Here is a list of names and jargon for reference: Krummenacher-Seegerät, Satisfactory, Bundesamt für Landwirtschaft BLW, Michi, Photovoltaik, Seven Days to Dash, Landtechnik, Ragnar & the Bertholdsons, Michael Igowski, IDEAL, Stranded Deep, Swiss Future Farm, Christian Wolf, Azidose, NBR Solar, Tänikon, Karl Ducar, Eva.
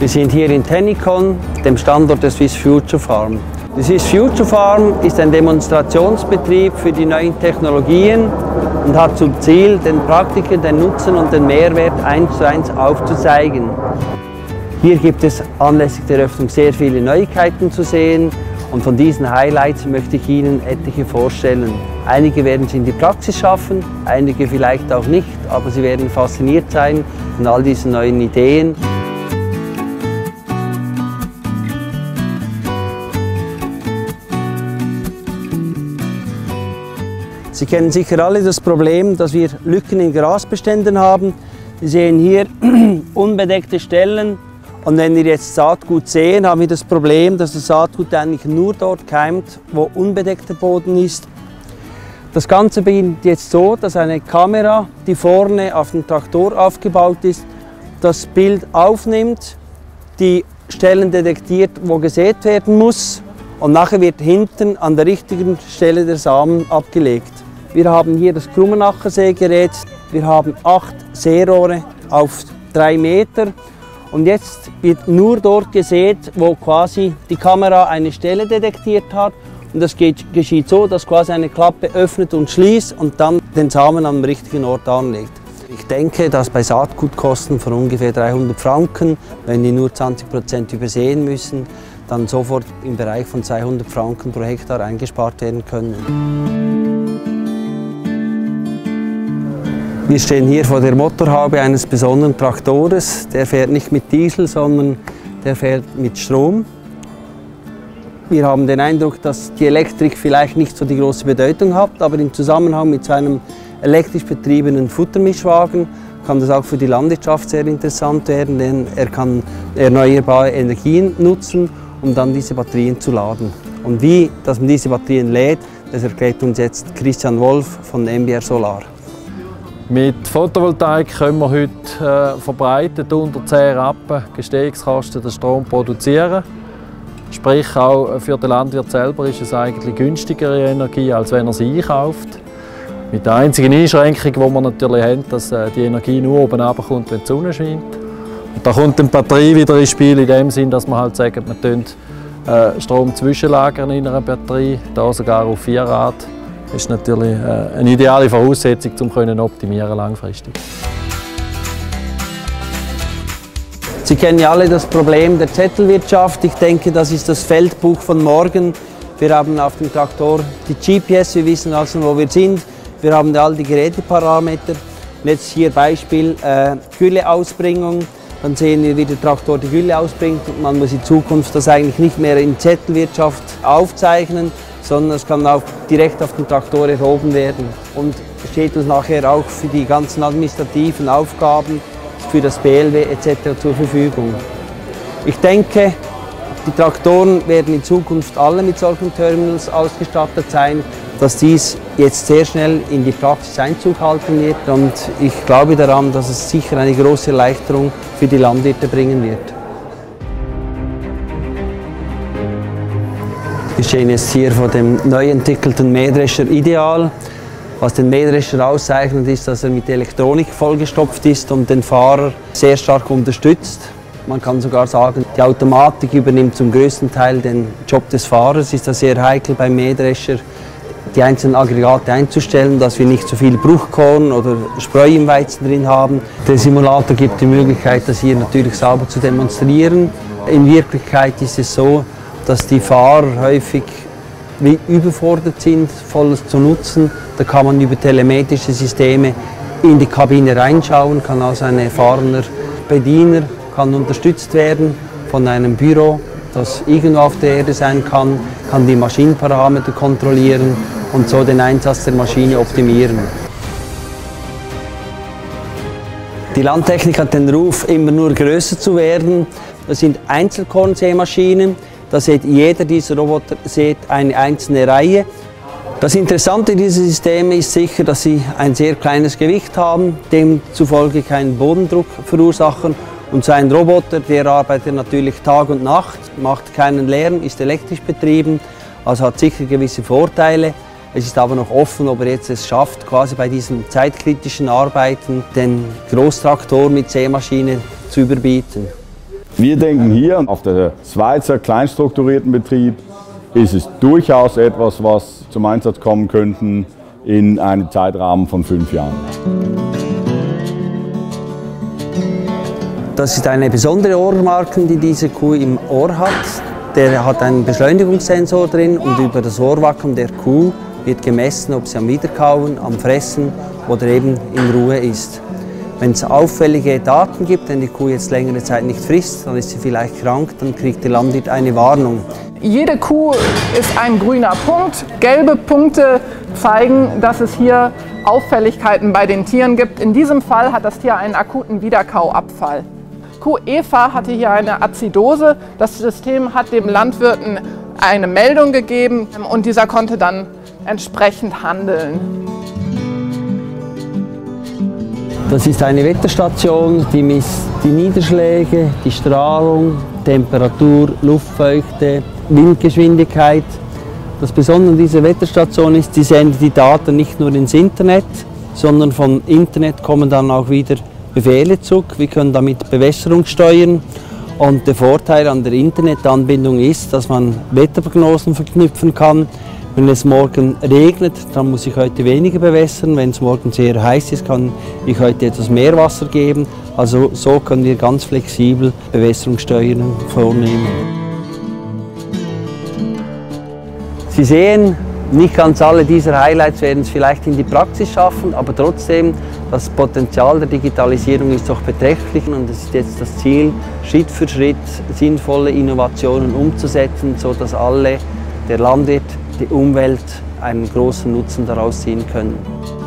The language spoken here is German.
Wir sind hier in Tänikon, dem Standort der Swiss Future Farm. Die Swiss Future Farm ist ein Demonstrationsbetrieb für die neuen Technologien und hat zum Ziel, den Praktikern den Nutzen und den Mehrwert 1:1 aufzuzeigen. Hier gibt es anlässlich der Eröffnung sehr viele Neuigkeiten zu sehen und von diesen Highlights möchte ich Ihnen etliche vorstellen. Einige werden es in die Praxis schaffen, einige vielleicht auch nicht, aber Sie werden fasziniert sein von all diesen neuen Ideen. Sie kennen sicher alle das Problem, dass wir Lücken in Grasbeständen haben. Sie sehen hier unbedeckte Stellen und wenn wir jetzt Saatgut sehen, haben wir das Problem, dass das Saatgut eigentlich nur dort keimt, wo unbedeckter Boden ist. Das Ganze beginnt jetzt so, dass eine Kamera, die vorne auf dem Traktor aufgebaut ist, das Bild aufnimmt, die Stellen detektiert, wo gesät werden muss und nachher wird hinten an der richtigen Stelle der Samen abgelegt. Wir haben hier das Krummenacher-Seegerät, wir haben 8 Seerohre auf 3 Meter und jetzt wird nur dort gesät, wo quasi die Kamera eine Stelle detektiert hat und das geschieht so, dass quasi eine Klappe öffnet und schließt und dann den Samen am richtigen Ort anlegt. Ich denke, dass bei Saatgutkosten von ungefähr 300 Franken, wenn die nur 20% übersehen müssen, dann sofort im Bereich von 200 Franken pro Hektar eingespart werden können. Wir stehen hier vor der Motorhaube eines besonderen Traktores. Der fährt nicht mit Diesel, sondern der fährt mit Strom. Wir haben den Eindruck, dass die Elektrik vielleicht nicht so die große Bedeutung hat, aber im Zusammenhang mit so einem elektrisch betriebenen Futtermischwagen kann das auch für die Landwirtschaft sehr interessant werden, denn er kann erneuerbare Energien nutzen, um dann diese Batterien zu laden. Und wie, dass man diese Batterien lädt, das erklärt uns jetzt Christian Wolf von NBR Solar. Mit Photovoltaik können wir heute verbreitet unter 10 Rappen Gestehungskosten den Strom produzieren. Sprich, auch für den Landwirt selber ist es eigentlich günstigere Energie, als wenn er sie einkauft. Mit der einzigen Einschränkung, die wir natürlich haben, dass die Energie nur oben runterkommt, wenn die Sonne scheint. Und da kommt dann die Batterie wieder ins Spiel, in dem Sinn, dass man halt sagt, wir tun Strom zwischenlagern in einer Batterie, da sogar auf 4 Rad. Das ist natürlich eine ideale Voraussetzung, um langfristig optimieren zu können. Sie kennen ja alle das Problem der Zettelwirtschaft. Ich denke, das ist das Feldbuch von morgen. Wir haben auf dem Traktor die GPS, wir wissen also, wo wir sind. Wir haben all die Geräteparameter. Und jetzt hier Beispiel Gülleausbringung. Dann sehen wir, wie der Traktor die Gülle ausbringt. Und man muss in Zukunft das eigentlich nicht mehr in Zettelwirtschaft aufzeichnen, sondern es kann auch direkt auf den Traktor erhoben werden und steht uns nachher auch für die ganzen administrativen Aufgaben, für das BLW etc. zur Verfügung. Ich denke, die Traktoren werden in Zukunft alle mit solchen Terminals ausgestattet sein, dass dies jetzt sehr schnell in die Praxis Einzug halten wird und ich glaube daran, dass es sicher eine große Erleichterung für die Landwirte bringen wird. Wir stehen jetzt hier vor dem neu entwickelten Mähdrescher IDEAL. Was den Mähdrescher auszeichnet, ist, dass er mit Elektronik vollgestopft ist und den Fahrer sehr stark unterstützt. Man kann sogar sagen, die Automatik übernimmt zum größten Teil den Job des Fahrers. Ist das sehr heikel beim Mähdrescher, die einzelnen Aggregate einzustellen, dass wir nicht so viel Bruchkorn oder Spreu im Weizen drin haben. Der Simulator gibt die Möglichkeit, das hier natürlich sauber zu demonstrieren. In Wirklichkeit ist es so, dass die Fahrer häufig überfordert sind, volles zu nutzen. Da kann man über telemetrische Systeme in die Kabine reinschauen, kann also ein erfahrener Bediener kann unterstützt werden von einem Büro, das irgendwo auf der Erde sein kann die Maschinenparameter kontrollieren und so den Einsatz der Maschine optimieren. Die Landtechnik hat den Ruf, immer nur größer zu werden. Das sind Einzelkornsämaschinen. Da sieht jeder dieser Roboter eine einzelne Reihe. Das Interessante dieser Systeme ist sicher, dass sie ein sehr kleines Gewicht haben, demzufolge keinen Bodendruck verursachen. Und so ein Roboter, der arbeitet natürlich Tag und Nacht, macht keinen Lärm, ist elektrisch betrieben, also hat sicher gewisse Vorteile. Es ist aber noch offen, ob er jetzt es schafft, quasi bei diesen zeitkritischen Arbeiten den Großtraktor mit Sämaschine zu überbieten. Wir denken hier auf der Schweizer kleinstrukturierten Betrieb ist es durchaus etwas, was zum Einsatz kommen könnten in einem Zeitrahmen von 5 Jahren. Das ist eine besondere Ohrmarken, die diese Kuh im Ohr hat. Der hat einen Beschleunigungssensor drin und über das Ohrwackeln der Kuh wird gemessen, ob sie am Wiederkauen, am Fressen oder eben in Ruhe ist. Wenn es auffällige Daten gibt, wenn die Kuh jetzt längere Zeit nicht frisst, dann ist sie vielleicht krank, dann kriegt der Landwirt eine Warnung. Jede Kuh ist ein grüner Punkt. Gelbe Punkte zeigen, dass es hier Auffälligkeiten bei den Tieren gibt. In diesem Fall hat das Tier einen akuten Wiederkauabfall. Kuh Eva hatte hier eine Azidose. Das System hat dem Landwirten eine Meldung gegeben und dieser konnte dann entsprechend handeln. Das ist eine Wetterstation, die misst die Niederschläge, die Strahlung, Temperatur, Luftfeuchte, Windgeschwindigkeit. Das Besondere an dieser Wetterstation ist, sie sendet die Daten nicht nur ins Internet, sondern vom Internet kommen dann auch wieder Befehle zurück. Wir können damit Bewässerung steuern. Und der Vorteil an der Internetanbindung ist, dass man Wetterprognosen verknüpfen kann. Wenn es morgen regnet, dann muss ich heute weniger bewässern. Wenn es morgen sehr heiß ist, kann ich heute etwas mehr Wasser geben. Also so können wir ganz flexibel Bewässerungssteuerung vornehmen. Sie sehen, nicht ganz alle dieser Highlights werden es vielleicht in die Praxis schaffen, aber trotzdem, das Potenzial der Digitalisierung ist doch beträchtlich und es ist jetzt das Ziel, Schritt für Schritt sinnvolle Innovationen umzusetzen, sodass alle, der Landwirt, die Umwelt einen großen Nutzen daraus ziehen können.